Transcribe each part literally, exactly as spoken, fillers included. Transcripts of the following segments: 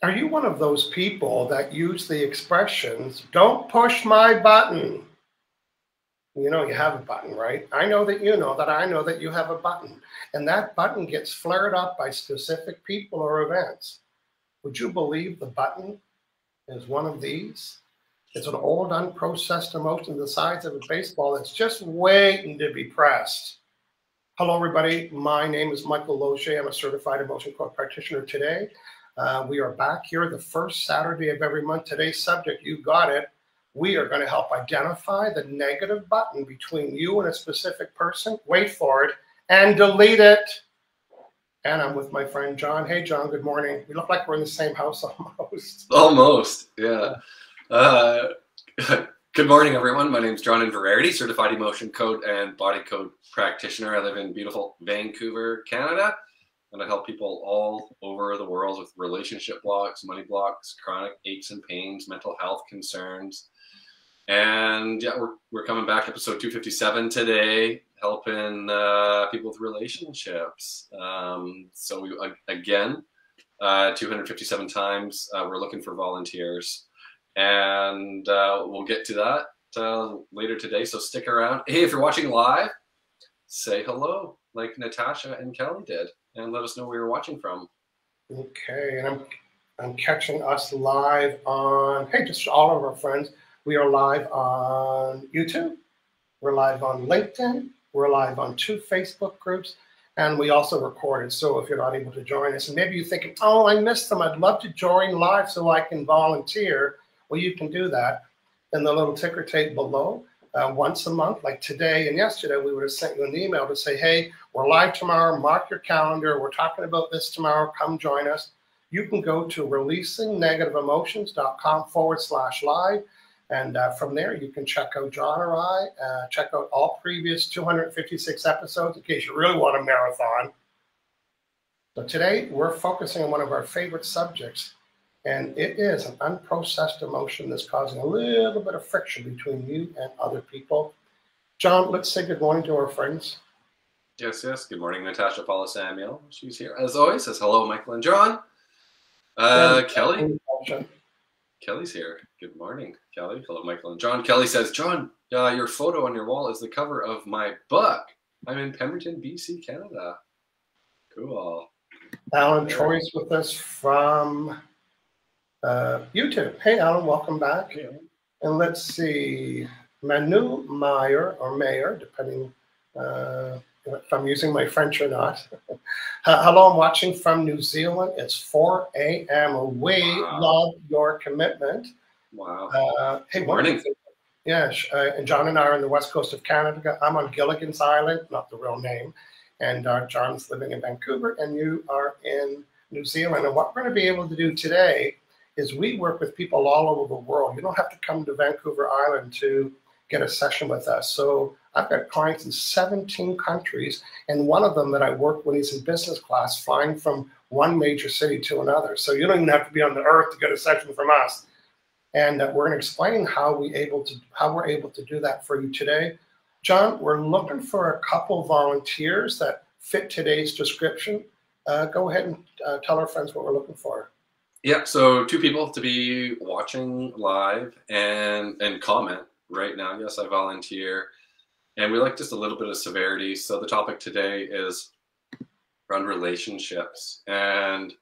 Are you one of those people that use the expressions, don't push my button? You know you have a button, right? I know that you know that I know that you have a button. And that button gets flared up by specific people or events. Would you believe the button is one of these? It's an old, unprocessed emotion the size of a baseball that's just waiting to be pressed. Hello, everybody. My name is Michael Losier. I'm a certified emotion code practitioner today. Uh, we are back here the first Saturday of every month. Today's subject, you got it. We are going to help identify the negative button between you and a specific person. Wait for it and delete it. And I'm with my friend John. Hey, John, good morning. We look like we're in the same house almost. Almost, yeah. Uh, good morning, everyone. My name is John Inverarity, certified emotion code and body code practitioner. I live in beautiful Vancouver, Canada. And I help people all over the world with relationship blocks, money blocks, chronic aches and pains, mental health concerns. And yeah, we're, we're coming back to episode two fifty-seven today, helping uh, people with relationships. Um, so we, again, uh, two hundred fifty-seven times, uh, we're looking for volunteers. And uh, we'll get to that uh, later today, so stick around. Hey, if you're watching live, say hello, like Natasha and Kelly did. And let us know where you're watching from. Okay, and I'm I'm catching us live on, hey, just all of our friends. We are live on YouTube. We're live on LinkedIn. We're live on two Facebook groups. And we also recorded, so if you're not able to join us, and maybe you're thinking, oh, I missed them. I'd love to join live so I can volunteer. Well, you can do that in the little ticker tape below. Uh, once a month, like today and yesterday, we would have sent you an email to say, hey, we're live tomorrow, mark your calendar, we're talking about this tomorrow, come join us. You can go to releasing negative emotions dot com forward slash live, and uh, from there you can check out John or I, uh, check out all previous two hundred fifty-six episodes in case you really want a marathon. So today we're focusing on one of our favorite subjects. And it is an unprocessed emotion that's causing a little bit of friction between you and other people. John, let's say good morning to our friends. Yes, yes. Good morning, Natasha Paula Samuel. She's here, as always. Says hello, Michael and John. Uh, and Kelly. Kelly. Kelly's here. Good morning, Kelly. Hello, Michael and John. Kelly says, John, uh, your photo on your wall is the cover of my book. I'm in Pemberton, B C, Canada. Cool. Alan there. Troy's with us from... Uh, YouTube. Hey, Alan, welcome back. Yeah. And let's see, Manu Meyer or Mayer, depending uh, if I'm using my French or not. Hello, I'm watching from New Zealand. It's four A M We wow. love your commitment. Wow. Uh, hey, morning. Yeah, uh, and John and I are on the west coast of Canada. I'm on Gilligan's Island, not the real name. And uh, John's living in Vancouver, and you are in New Zealand. And what we're going to be able to do today is we work with people all over the world. You don't have to come to Vancouver Island to get a session with us. So I've got clients in seventeen countries, and one of them that I work when he's in business class, flying from one major city to another. So you don't even have to be on the earth to get a session from us. And uh, we're going to explain how, we able to, how we're able to do that for you today. John, we're looking for a couple volunteers that fit today's description. Uh, go ahead and uh, tell our friends what we're looking for. Yeah, so two people to be watching live and and comment right now. Yes, I volunteer. And we like just a little bit of severity. So the topic today is around relationships and,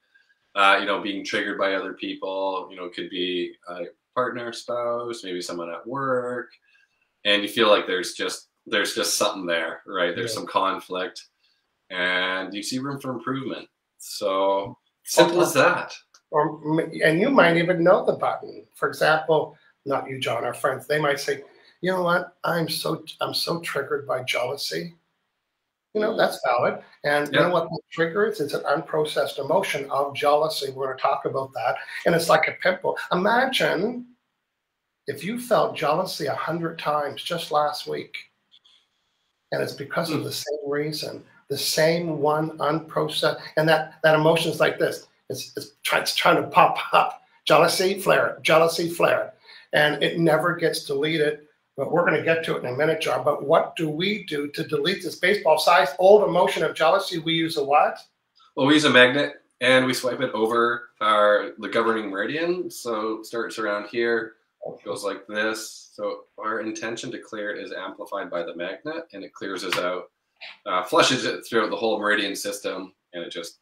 uh, you know, being triggered by other people. You know, it could be a partner, spouse, maybe someone at work. And you feel like there's just, there's just something there, right? There's yeah. some conflict and you see room for improvement. So simple as that. Or, and you might even know the button. For example, not you, John, our friends, they might say, you know what, I'm so I'm so triggered by jealousy. You know, that's valid. And yeah. you know what the trigger is? It's an unprocessed emotion of jealousy. We're going to talk about that. And it's like a pimple. Imagine if you felt jealousy a hundred times just last week. And it's because mm. of the same reason, the same one unprocessed. And that, that emotion is like this. It's, it's, try, it's trying to pop up. Jealousy, flare, jealousy, flare. And it never gets deleted, but we're going to get to it in a minute, John. But what do we do to delete this baseball-sized old emotion of jealousy? We use a what? Well, we use a magnet and we swipe it over our the governing meridian. So it starts around here, goes like this. So our intention to clear is amplified by the magnet, and it clears us out, uh, flushes it throughout the whole meridian system, and it just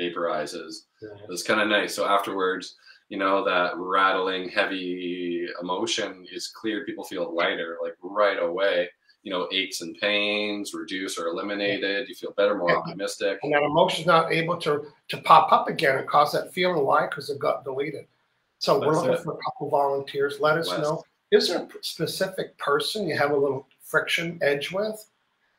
vaporizes. Yeah. It's kind of nice. So afterwards, you know, that rattling, heavy emotion is cleared. People feel lighter, like right away. You know, aches and pains reduced or eliminated. You feel better, more yeah. optimistic. And that emotion's not able to to pop up again and cause that feeling. Why? Because it got deleted. So That's we're looking it. for a couple volunteers. Let us West. know. Is there a specific person you have a little friction edge with?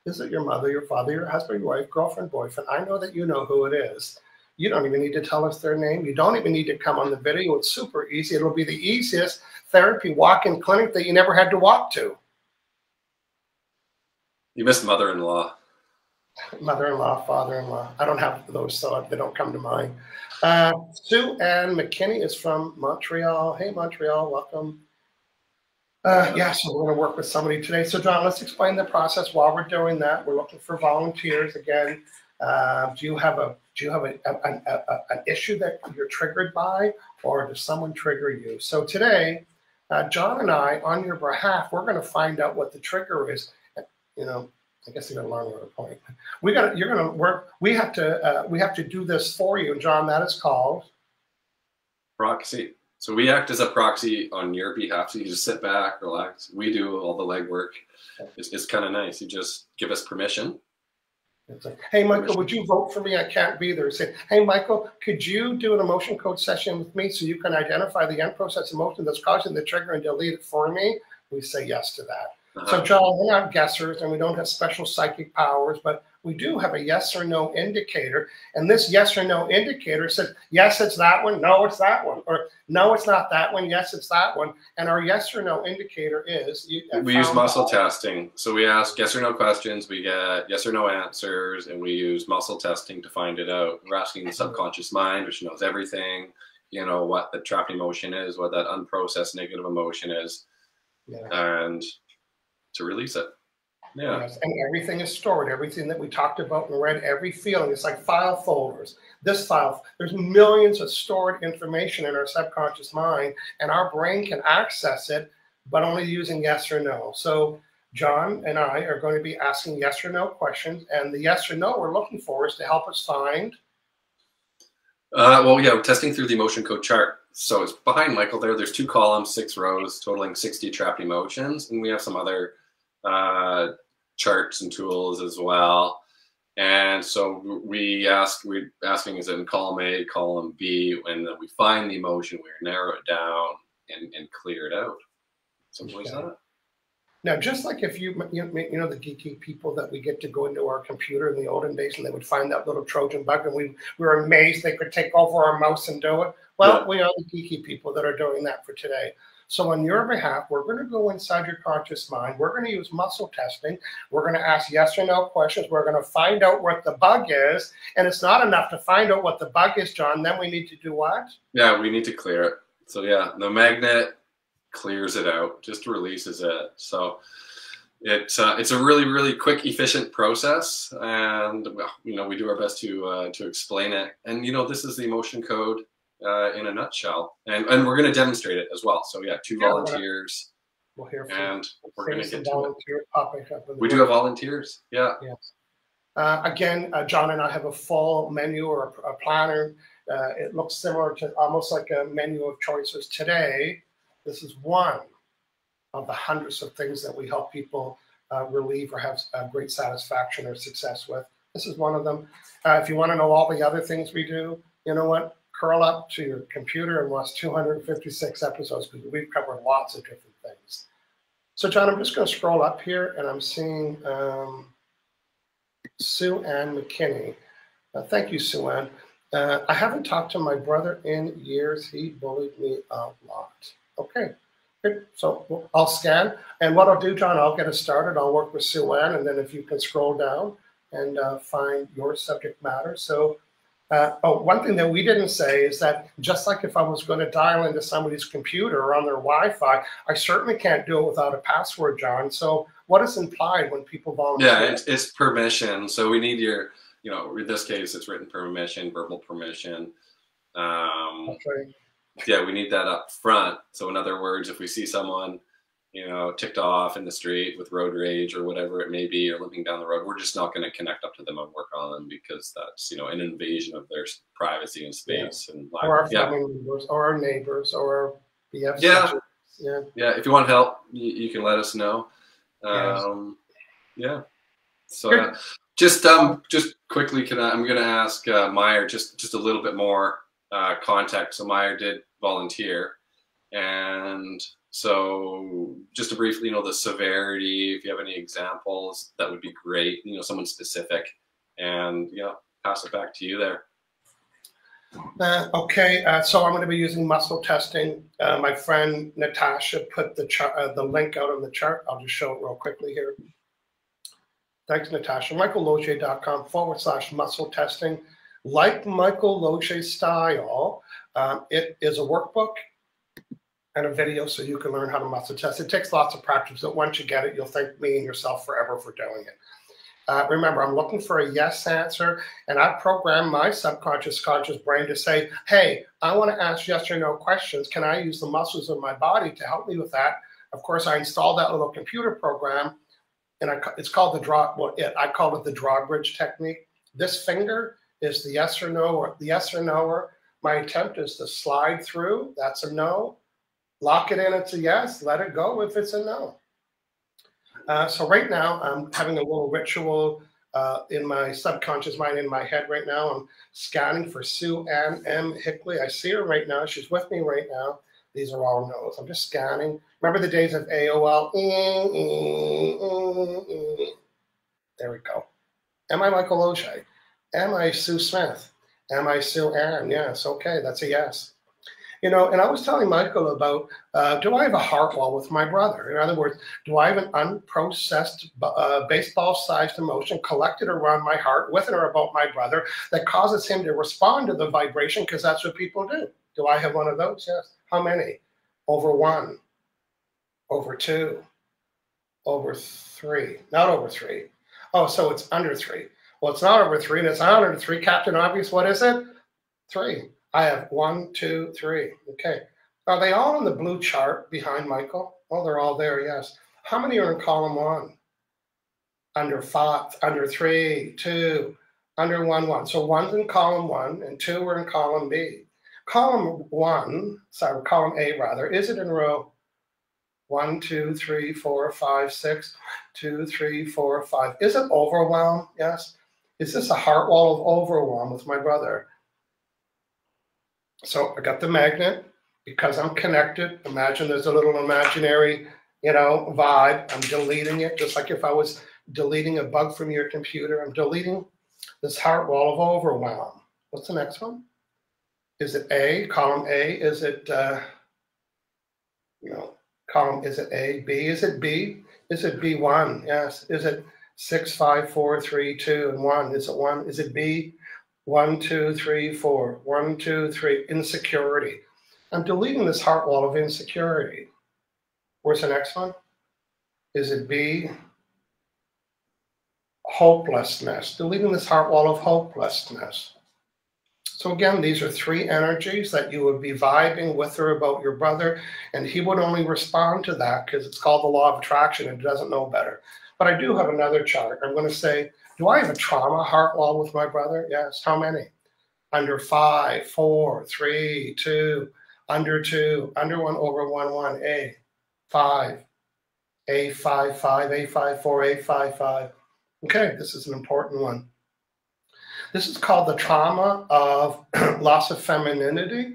Is it your mother, your father, your husband, your wife, girlfriend, boyfriend? I know that you know who it is. You don't even need to tell us their name. You don't even need to come on the video. It's super easy. It'll be the easiest therapy walk-in clinic that you never had to walk to. You missed mother-in-law. Mother-in-law, father-in-law. I don't have those, so they don't come to mind. Uh, Sue Ann McKinney is from Montreal. Hey, Montreal, welcome. Uh, yeah, so we're going to work with somebody today. So, John, let's explain the process while we're doing that. We're looking for volunteers again. Uh, do you have a do you have a, a, a, a, an issue that you're triggered by, or does someone trigger you? So today, uh, John and I, on your behalf, we're going to find out what the trigger is. You know, I guess you got a long road to point. We got you're going to work. We have to uh, we have to do this for you, John. That is called proxy. So we act as a proxy on your behalf. So you just sit back, relax. We do all the legwork. It's, it's kind of nice. You just give us permission. It's like, hey, Michael, would you vote for me? I can't be there. Say, hey, Michael, could you do an emotion code session with me so you can identify the unprocessed emotion that's causing the trigger and delete it for me? We say yes to that. Uh-huh. So, John, we're not guessers, and we don't have special psychic powers, but we do have a yes or no indicator. And this yes or no indicator says, yes, it's that one. No, it's that one. Or no, it's not that one. Yes, it's that one. And our yes or no indicator is. You, we use muscle out. testing. So we ask yes or no questions. We get yes or no answers, and we use muscle testing to find it out. We're asking the subconscious mind, which knows everything, you know, what the trapped emotion is, what that unprocessed negative emotion is. Yeah. And to release it. Yeah. Yes, and everything is stored. Everything that we talked about and read, every feeling, it's like file folders. This file, there's millions of stored information in our subconscious mind, and our brain can access it, but only using yes or no. So John and I are going to be asking yes or no questions, and the yes or no we're looking for is to help us find. Uh, well, yeah, we're testing through the emotion code chart. So it's behind Michael there. There's two columns, six rows, totaling sixty trapped emotions, and we have some other uh charts and tools as well. And so we ask we're asking is in column A, column B, when we find the emotion, we narrow it down and, and clear it out. Simple as that. Now, just like if you, you, you know, the geeky people that we get to go into our computer in the olden days and they would find that little Trojan bug and we, we were amazed they could take over our mouse and do it. Well, yeah. We are the geeky people that are doing that for today. So on your behalf, we're going to go inside your conscious mind. We're going to use muscle testing. We're going to ask yes or no questions. We're going to find out what the bug is. And it's not enough to find out what the bug is, John. Then we need to do what? Yeah, we need to clear it. So, yeah, the magnet clears it out, just releases it. So it's uh, it's a really, really quick, efficient process, and you know we do our best to uh, to explain it. And you know this is the emotion code uh, in a nutshell, and and we're going to demonstrate it as well. So yeah, two yeah, volunteers. We'll hear from and you. We're going to get to it. We do have volunteers. Yeah. Yes. Uh, again, uh, John and I have a full menu or a, a planner. Uh, it looks similar to almost like a menu of choices today. This is one of the hundreds of things that we help people uh, relieve or have uh, great satisfaction or success with. This is one of them. Uh, if you want to know all the other things we do, you know what? Curl up to your computer and watch two hundred fifty-six episodes because we've covered lots of different things. So, John, I'm just going to scroll up here, and I'm seeing um, Sue Ann McKinney. Uh, thank you, Sue Ann. Uh, I haven't talked to my brother in years. He bullied me a lot. Okay, good. So I'll scan. And what I'll do, John, I'll get us started. I'll work with Sue Ann, and then if you can scroll down and uh, find your subject matter. So uh, oh, one thing that we didn't say is that just like if I was going to dial into somebody's computer or on their Wi-Fi, I certainly can't do it without a password, John. So what is implied when people volunteer? Yeah, it's, it's permission. So we need your you know, in this case, it's written permission, verbal permission. Um, okay. Yeah, we need that up front. So in other words, if we see someone, you know, ticked off in the street with road rage or whatever it may be, or limping down the road, we're just not going to connect up to them and work on them, because that's, you know, an invasion of their privacy and space. Yeah. And life. Or our family yeah. members, or our neighbors, or our B F yeah. yeah. Yeah. If you want help, you, you can let us know. Um, yes. Yeah. So uh, just, um, just quickly, can I, I'm going to ask uh, Meyer just, just a little bit more uh, context. So Meyer did volunteer, and so just to briefly, you know, the severity, if you have any examples, that would be great, you know, someone specific, and, you know, pass it back to you there. Uh, okay, uh, so I'm going to be using muscle testing. Uh, my friend Natasha put the chart, uh, the link out on the chart. I'll just show it real quickly here. Thanks, Natasha. Michael Losier dot com forward slash muscle testing. Like Michael Losier style, um, it is a workbook and a video, so you can learn how to muscle test. It takes lots of practice, but once you get it, you'll thank me and yourself forever for doing it. Uh, remember, I'm looking for a yes answer, and I program my subconscious conscious brain to say, hey, I want to ask yes or no questions. Can I use the muscles of my body to help me with that? Of course, I installed that little computer program, and I, it's called the draw, well, it, I call it the drawbridge technique. This finger is the yes or no, or the yes or no, or my attempt is to slide through, that's a no. Lock it in, it's a yes. Let it go if it's a no. Uh, so right now, I'm having a little ritual uh, in my subconscious mind, in my head right now. I'm scanning for Sue Ann M. Hickley. I see her right now. She's with me right now. These are all no's. I'm just scanning. Remember the days of A O L? Mm, mm, mm, mm. There we go. Am I Michael Losier? Am I Sue Smith? Am I Sue Ann? Yes. Okay, that's a yes. You know, and I was telling Michael about, uh, do I have a heart wall with my brother? In other words, do I have an unprocessed uh, baseball-sized emotion collected around my heart with or about my brother that causes him to respond to the vibration, because that's what people do? Do I have one of those? Yes. How many? Over one, over two, over three, not over three. Oh, so it's under three. Well, it's not over three, and it's not under three. Captain Obvious, what is it? Three. I have one, two, three. Okay. Are they all in the blue chart behind Michael? Oh, they're all there, yes. How many are in column one? Under five, under three, two, under one, one. So one's in column one, and two are in column B. Column one, sorry, column A rather, is it in row one, two, three, four, five, six, two, three, four, five? Is it overwhelm? Yes. Is this a heart wall of overwhelm with my brother? So I got the magnet because I'm connected. Imagine there's a little imaginary, you know, vibe. I'm deleting it, just like if I was deleting a bug from your computer. I'm deleting this heart wall of overwhelm. What's the next one? Is it A, column A? Is it, uh, you know, column, is it A, B? Is it B? Is it B one? Yes. Is it six, five, four, three, two, and one? Is it one? Is it B? One, two, three, four. One, two, three. Insecurity. I'm deleting this heart wall of insecurity. Where's the next one? Is it B? Hopelessness. Deleting this heart wall of hopelessness. So again, these are three energies that you would be vibing with or about your brother, and he would only respond to that because it's called the law of attraction and doesn't know better. But I do have another chart. I'm going to say, do I have a trauma heart wall with my brother? Yes. How many? Under five, four, three, two, under two, under one, over one, one, A, five, A, five, five, A, five, four, A, five, five. Okay, this is an important one. This is called the trauma of loss of femininity,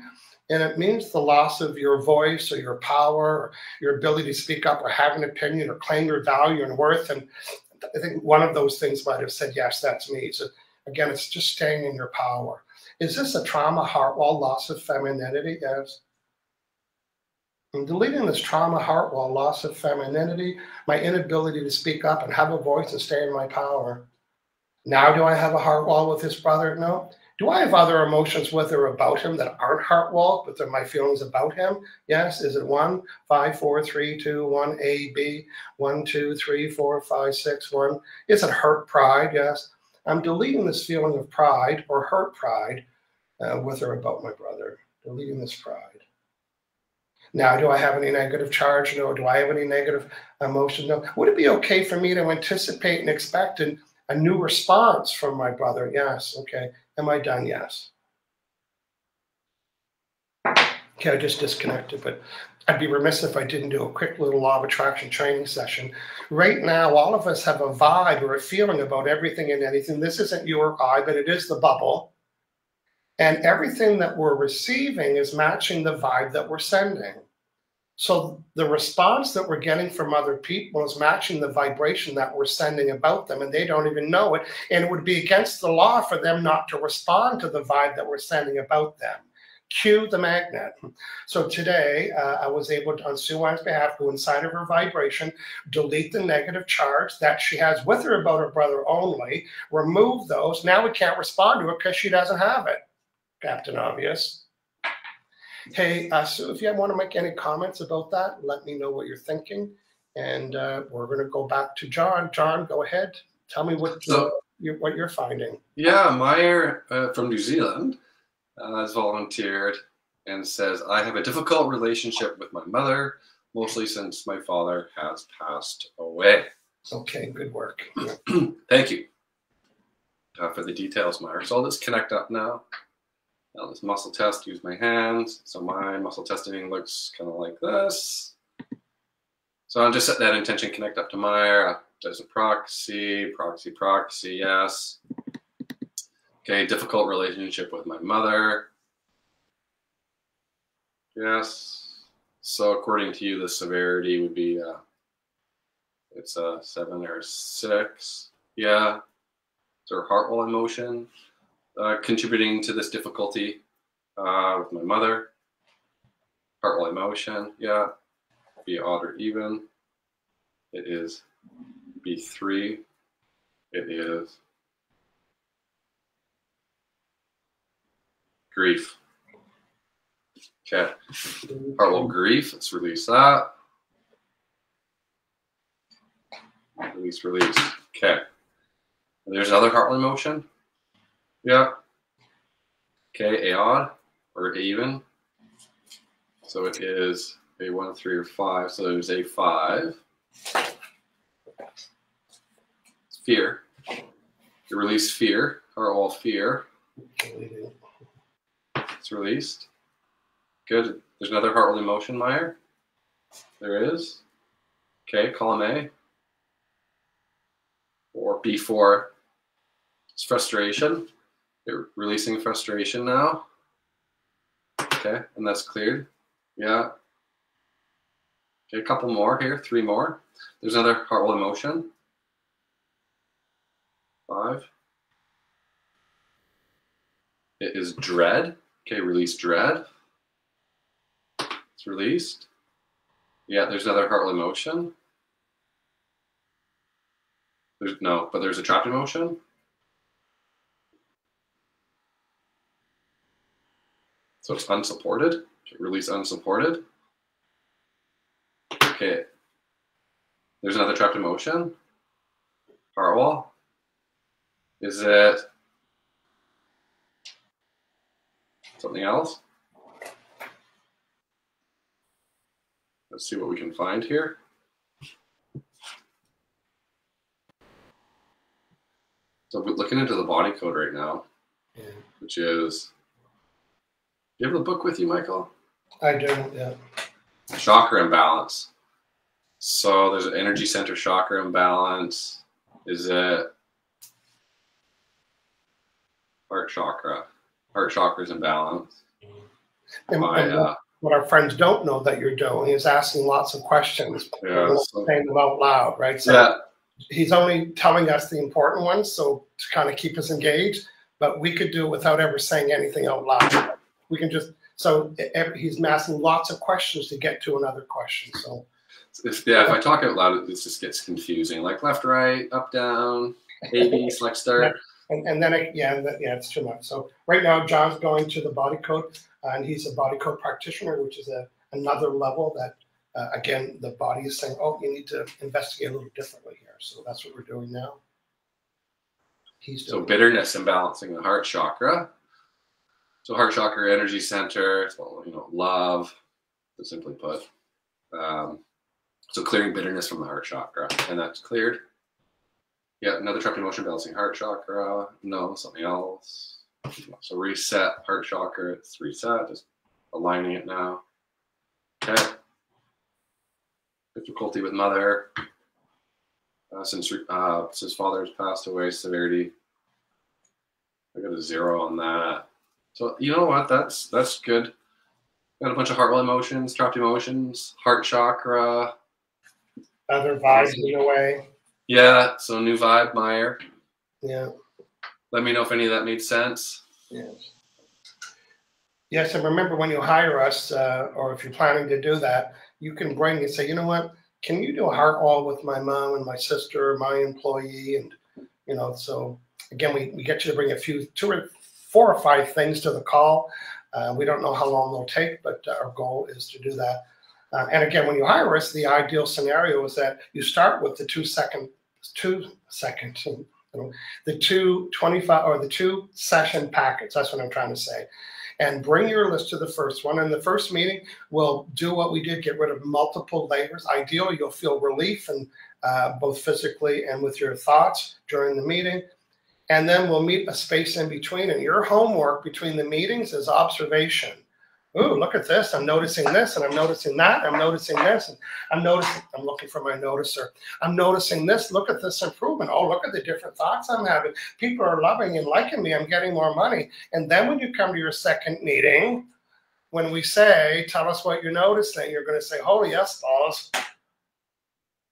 and it means the loss of your voice or your power, or your ability to speak up or have an opinion or claim your value and worth. And I think one of those things might have said, yes, that's me. So again, it's just staying in your power. Is this a trauma heart wall, loss of femininity? Yes. I'm deleting this trauma heart wall, loss of femininity, my inability to speak up and have a voice and stay in my power. Now, do I have a heart wall with this brother? No. Do I have other emotions with or about him that aren't heart wall, but they're my feelings about him? Yes. Is it one, five, four, three, two, one, A, B, one, two, three, four, five, six, one? Is it hurt, pride? Yes. I'm deleting this feeling of pride or hurt pride uh, with or about my brother. Deleting this pride. Now, do I have any negative charge? No. Do I have any negative emotion? No. Would it be okay for me to anticipate and expect an, a new response from my brother? Yes. Okay. Am I done? Yes. Okay, I just disconnected, but I'd be remiss if I didn't do a quick little Law of Attraction training session. Right now, all of us have a vibe or a feeling about everything and anything. This isn't you or I, but it is the bubble. And everything that we're receiving is matching the vibe that we're sending. So the response that we're getting from other people is matching the vibration that we're sending about them, and they don't even know it. And it would be against the law for them not to respond to the vibe that we're sending about them. Cue the magnet. So today, uh, I was able to, on Sue Ann's behalf, go inside of her vibration, delete the negative charge that she has with her about her brother only, remove those. Now we can't respond to it because she doesn't have it. Captain Obvious. Hey, uh, Sue, if you want to make any comments about that, let me know what you're thinking. And uh, we're going to go back to John. John, go ahead. Tell me what, so, you, what you're finding. Yeah, Meyer uh, from New Zealand Uh, has volunteered and says, I have a difficult relationship with my mother, mostly since my father has passed away. Okay, good work. Thank you uh, for the details, Meyer. So I'll just connect up now. I'll just muscle test, use my hands. So my muscle testing looks kind of like this. So I'll just set that intention, connect up to Meyer. There's a proxy, proxy, proxy, yes. Okay, difficult relationship with my mother. Yes. So according to you, the severity would be, uh, it's a seven or a six. Yeah. Is there a heart-wall emotion uh, contributing to this difficulty uh, with my mother? Heart-wall emotion, yeah. Be odd or even. It is B three. It is grief. Okay. Heart-wall grief. Let's release that. Release, release. Okay. There's another heart-wall emotion. Yeah. Okay. A odd or even. So it is a one, three, or five. So there's a five. It's fear. You release fear. Heart-wall fear. Released. Good. There's another heart-wall emotion, Meyer. There is. Okay, column A. Or B four. It's frustration. They're releasing frustration now. Okay, and that's cleared. Yeah. Okay, a couple more here. Three more. There's another heart-wall emotion. Five. It is dread. Okay, release dread. It's released. Yeah, there's another heart-wall emotion. There's no, but there's a trapped emotion. So it's unsupported. Okay, release unsupported. Okay. There's another trapped emotion. Heart-wall. Is it something else? Let's see what we can find here. So we're looking into the body code right now, yeah. Which is, do you have the book with you, Michael? I do, yeah. Chakra imbalance. So there's an energy center chakra imbalance. Is it heart chakra? Heart chakra's imbalance. And, My, and uh, what our friends don't know that you're doing is asking lots of questions, yeah, so, saying them out loud, right? So yeah. He's only telling us the important ones, so to kind of keep us engaged. But we could do it without ever saying anything out loud. We can just so he's asking lots of questions to get to another question. So if, yeah, if I talk out loud, it just gets confusing. Like left, right, up, down, A, B, select, start. And, and then, it, yeah, that, yeah, it's too much. So right now, John's going to the body code, and he's a body code practitioner, which is a, another level that, uh, again, the body is saying, oh, you need to investigate a little differently here. So that's what we're doing now. He's so bitterness and balancing the heart chakra. So heart chakra, energy center, it's all, you know, love, to simply put. Um, so clearing bitterness from the heart chakra, and that's cleared. Yeah, another trapped emotion, balancing heart chakra. No, something else. So reset heart chakra, it's reset, just aligning it now. Okay. Difficulty with mother. Uh, since uh, since father's passed away, severity. I got a zero on that. So you know what? That's that's good. Got a bunch of heart-wall emotions, trapped emotions, heart chakra. Other vibes in a way. Yeah. So new vibe, Meyer. Yeah. Let me know if any of that made sense. Yes. Yes, and remember when you hire us, uh, or if you're planning to do that, you can bring and say, you know what? Can you do a heart wall with my mom and my sister, my employee? And, you know, so again, we, we get you to bring a few, two or four or five things to the call. Uh, we don't know how long they'll take, but our goal is to do that. Uh, and again, when you hire us, the ideal scenario is that you start with the two second, two second, you know, the two twenty-five or the two session packets. That's what I'm trying to say. And bring your list to the first one. In the first meeting, we'll do what we did, get rid of multiple layers. Ideal, you'll feel relief, and uh, both physically and with your thoughts during the meeting. And then we'll meet a space in between. And your homework between the meetings is observation. Ooh, look at this. I'm noticing this, and I'm noticing that. I'm noticing this, and I'm noticing. I'm looking for my noticer. I'm noticing this. Look at this improvement. Oh, look at the different thoughts I'm having. People are loving and liking me. I'm getting more money. And then when you come to your second meeting, when we say, tell us what you're noticing, you're going to say, oh, yes, boss.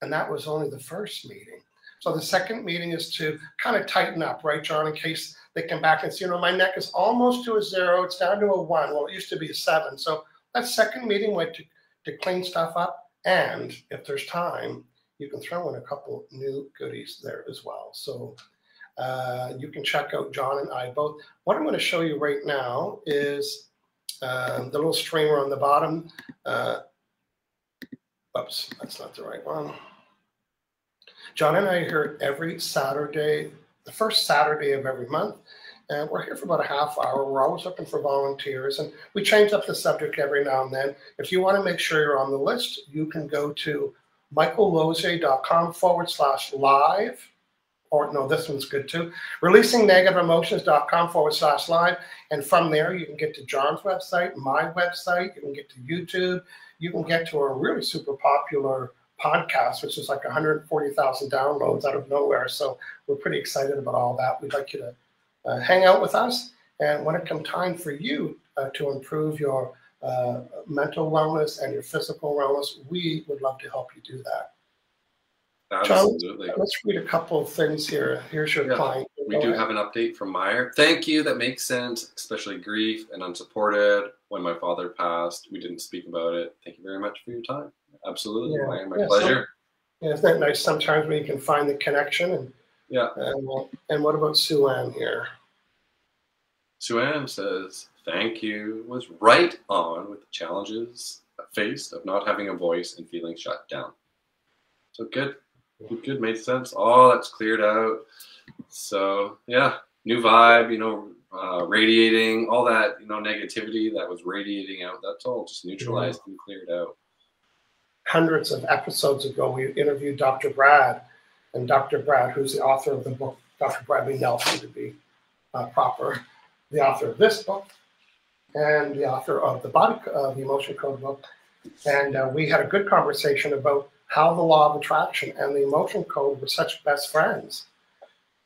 And that was only the first meeting. So the second meeting is to kind of tighten up, right, John, in case they come back and say, you know, my neck is almost to a zero. It's down to a one. Well, it used to be a seven. So that second meeting went to, to clean stuff up. And if there's time, you can throw in a couple new goodies there as well. So uh, you can check out John and I both. What I'm going to show you right now is uh, the little streamer on the bottom. Uh, oops, that's not the right one. John and I are here every Saturday, the first Saturday of every month, and we're here for about a half hour. We're always looking for volunteers, and we change up the subject every now and then. If you want to make sure you're on the list, you can go to Michael Losier dot com forward slash live, or no, this one's good too, releasing negative emotions dot com forward slash live, and from there you can get to John's website, my website, you can get to YouTube, you can get to a really super popular podcast, which is like one hundred forty thousand downloads out of nowhere. So we're pretty excited about all that. We'd like you to uh, hang out with us. And when it comes time for you uh, to improve your uh, mental wellness and your physical wellness, we would love to help you do that. Absolutely. John, let's read a couple of things here. Here's your yeah, client. We do have an update from Meyer. Thank you. That makes sense, especially grief and unsupported. When my father passed, we didn't speak about it. Thank you very much for your time. Absolutely. Yeah. My yeah, pleasure. So, yeah, isn't that nice? Sometimes when you can find the connection. And yeah. And, and what about Sue Ann here? Sue Ann says, thank you. Was right on with the challenges faced of not having a voice and feeling shut down. So good. Good. Made sense. All that's cleared out. So yeah, new vibe, you know, uh, radiating, all that, you know, negativity that was radiating out. That's all just neutralized mm-hmm. and cleared out. Hundreds of episodes ago, we interviewed Doctor Brad, and Doctor Brad, who's the author of the book, Doctor Bradley Nelson, to be uh, proper, the author of this book, and the author of the Body uh, the Emotion Code book. And uh, we had a good conversation about how the Law of Attraction and the Emotion Code were such best friends.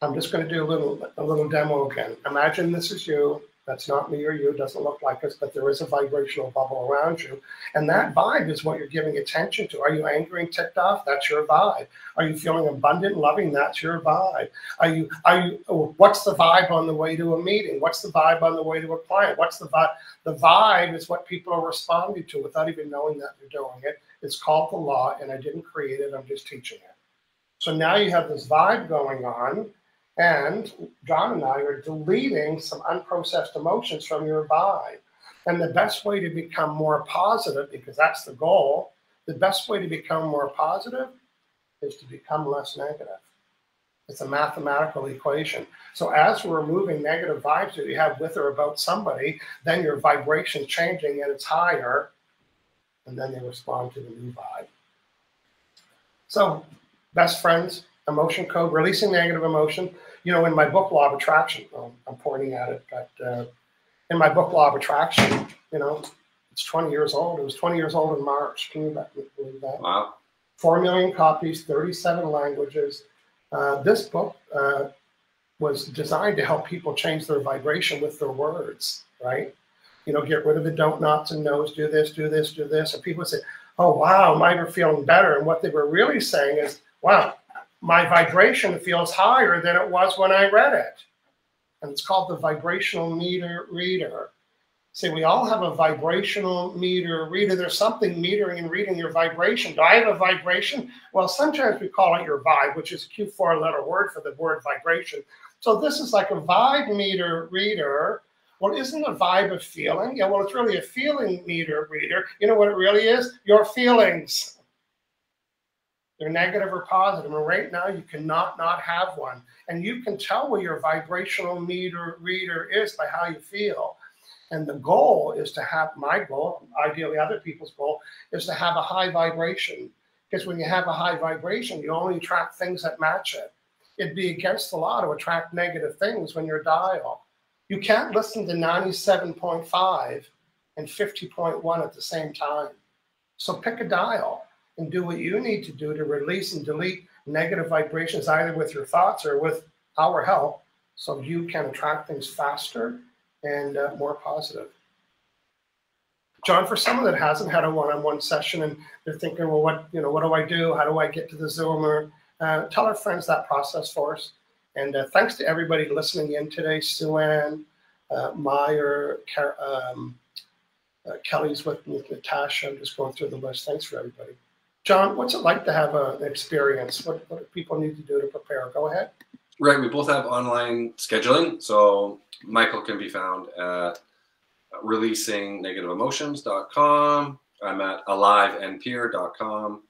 I'm just going to do a little a little demo again. Imagine this is you. That's not me or you, doesn't look like us, but there is a vibrational bubble around you. And that vibe is what you're giving attention to. Are you angry and ticked off? That's your vibe. Are you feeling abundant and loving? That's your vibe. Are you, are you, what's the vibe on the way to a meeting? What's the vibe on the way to a client? What's the vibe? The vibe is what people are responding to without even knowing that they're doing it. It's called the law, and I didn't create it, I'm just teaching it. So now you have this vibe going on. And John and I are deleting some unprocessed emotions from your vibe. And the best way to become more positive, because that's the goal, the best way to become more positive is to become less negative. It's a mathematical equation. So as we're removing negative vibes that you have with or about somebody, then your vibration's changing and it's higher, and then they respond to the new vibe. So best friends, emotion code, releasing negative emotion. You know, in my book, Law of Attraction, well, I'm pointing at it, but uh, in my book, Law of Attraction, you know, it's twenty years old. It was twenty years old in March. Can you believe that? Wow. Four million copies, thirty-seven languages. Uh, this book uh, was designed to help people change their vibration with their words, right? You know, get rid of the don't, nots, and no's, do this, do this, do this. And people say, oh, wow, mine are feeling better. And what they were really saying is, wow, my vibration feels higher than it was when I read it. And it's called the vibrational meter reader. See, we all have a vibrational meter reader. There's something metering and reading your vibration. Do I have a vibration? Well, sometimes we call it your vibe, which is a Q four letter word for the word vibration. So this is like a vibe meter reader. Well, isn't a vibe a feeling? Yeah, well, it's really a feeling meter reader. You know what it really is? Your feelings. They're negative or positive. And right now, you cannot not have one. And you can tell where your vibrational meter reader is by how you feel. And the goal is to have, my goal, ideally other people's goal, is to have a high vibration. Because when you have a high vibration, you only attract things that match it. It'd be against the law to attract negative things when you're dial. You can't listen to ninety-seven point five and fifty point one at the same time. So pick a dial and do what you need to do to release and delete negative vibrations, either with your thoughts or with our help, so you can attract things faster and uh, more positive. John, for someone that hasn't had a one-on-one session and they're thinking, well, what, you know, what do I do? How do I get to the Zoom? Uh, tell our friends that process for us. And uh, thanks to everybody listening in today, Sue Ann, uh, Meyer, um, uh, Kelly's with, with Natasha. I'm just going through the list. Thanks for everybody. John, what's it like to have a, an experience? What, what do people need to do to prepare? Go ahead. Right, we both have online scheduling, so Michael can be found at releasing negative emotions dot com. I'm at alive and peer dot com.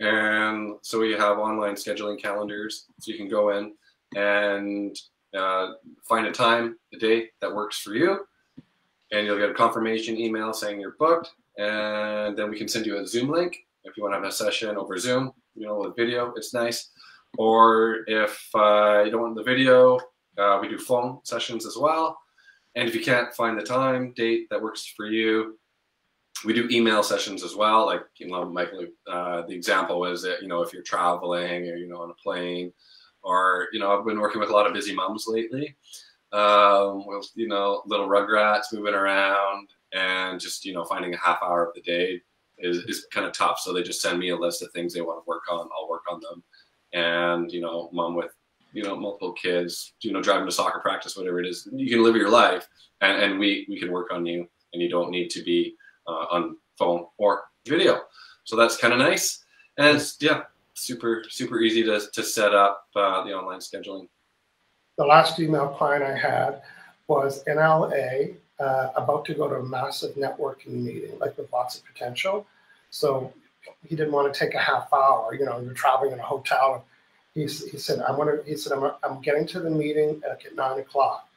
And so we have online scheduling calendars, so you can go in and uh, find a time, a day that works for you. And you'll get a confirmation email saying you're booked. And then we can send you a Zoom link if you want to have a session over Zoom, you know, with video. It's nice. Or if uh, you don't want the video, uh, we do phone sessions as well. And if you can't find the time, date that works for you, we do email sessions as well. Like, you know, Michael, uh, the example is that, you know, if you're traveling or, you know, on a plane, or, you know, I've been working with a lot of busy moms lately, um, with, you know, little rugrats moving around, and just, you know, finding a half hour of the day is, is kind of tough. So they just send me a list of things they want to work on. I'll work on them. And, you know, mom with, you know, multiple kids, you know, driving to soccer practice, whatever it is, you can live your life, and, and we, we can work on you, and you don't need to be uh, on phone or video. So that's kind of nice. And it's, yeah, super, super easy to, to set up uh, the online scheduling. The last email client I had was in L A, uh, about to go to a massive networking meeting, like with lots of potential. So he didn't want to take a half hour. You know, you're traveling in a hotel. He, he said, I want to, he said, I'm, I'm getting to the meeting at nine o'clock.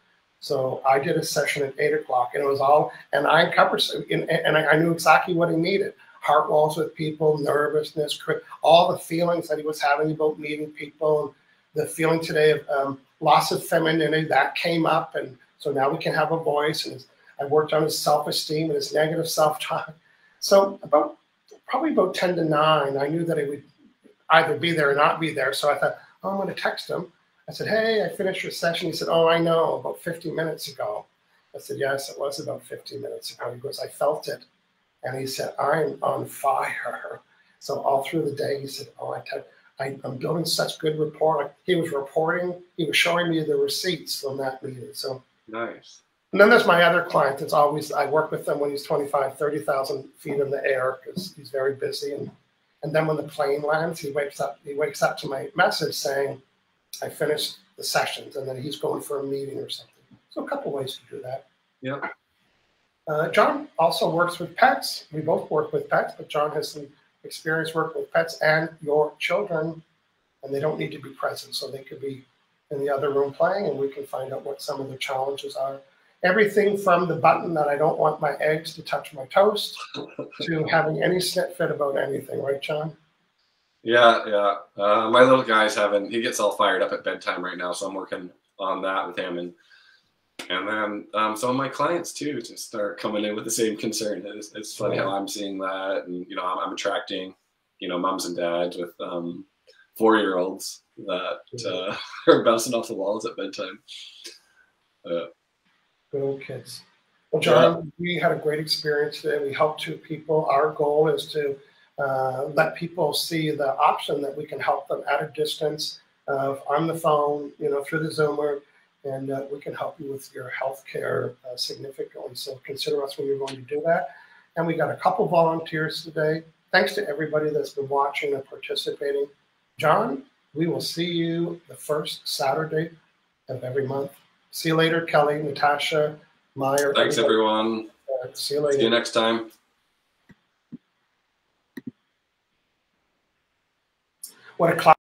So I did a session at eight o'clock and it was all, and I uncovered, and I knew exactly what he needed. Heart walls with people, nervousness, all the feelings that he was having about meeting people, and the feeling today of um, loss of femininity that came up. And so now we can have a voice. And I worked on his self-esteem and his negative self-talk. So about, probably about ten to nine, I knew that I would either be there or not be there. So I thought, oh, I'm going to text him. I said, hey, I finished your session. He said, oh, I know, about fifty minutes ago. I said, yes, it was about fifty minutes ago. He goes, I felt it. And he said, I'm on fire. So all through the day, he said, oh, I te- I, I'm building such good rapport. He was reporting. He was showing me the receipts from that meeting. So nice. And then there's my other client that's always, I work with them when he's twenty-five, thirty thousand feet in the air because he's very busy. And, and then when the plane lands, he wakes up, he wakes up to my message saying, I finished the sessions, and then he's going for a meeting or something. So a couple ways to do that. Yeah. Uh, John also works with pets. We both work with pets, but John has some experience working with pets and your children. and they don't need to be present. So they could be in the other room playing, and we can find out what some of the challenges are. Everything from the button that I don't want my eggs to touch my toast to having any snit fit about anything, right, John? Yeah, yeah. Uh, my little guy's having, he gets all fired up at bedtime right now, so I'm working on that with him. And and then um, some of my clients, too, just start coming in with the same concern. It's, it's funny yeah. how I'm seeing that, and, you know, I'm, I'm attracting, you know, moms and dads with um, four-year-olds that uh, are bouncing off the walls at bedtime. Uh, Little kids. Well, John, yeah. we had a great experience today. We helped two people. Our goal is to uh, let people see the option that we can help them at a distance, uh, on the phone, you know, through the Zoomer, and uh, we can help you with your health care uh, significantly. So consider us when you're going to do that. And we got a couple volunteers today. Thanks to everybody that's been watching and participating. John, we will see you the first Saturday of every month. See you later, Kelly, Natasha, Meyer. Thanks, everyone. Uh, see you later. See you next time. What a class.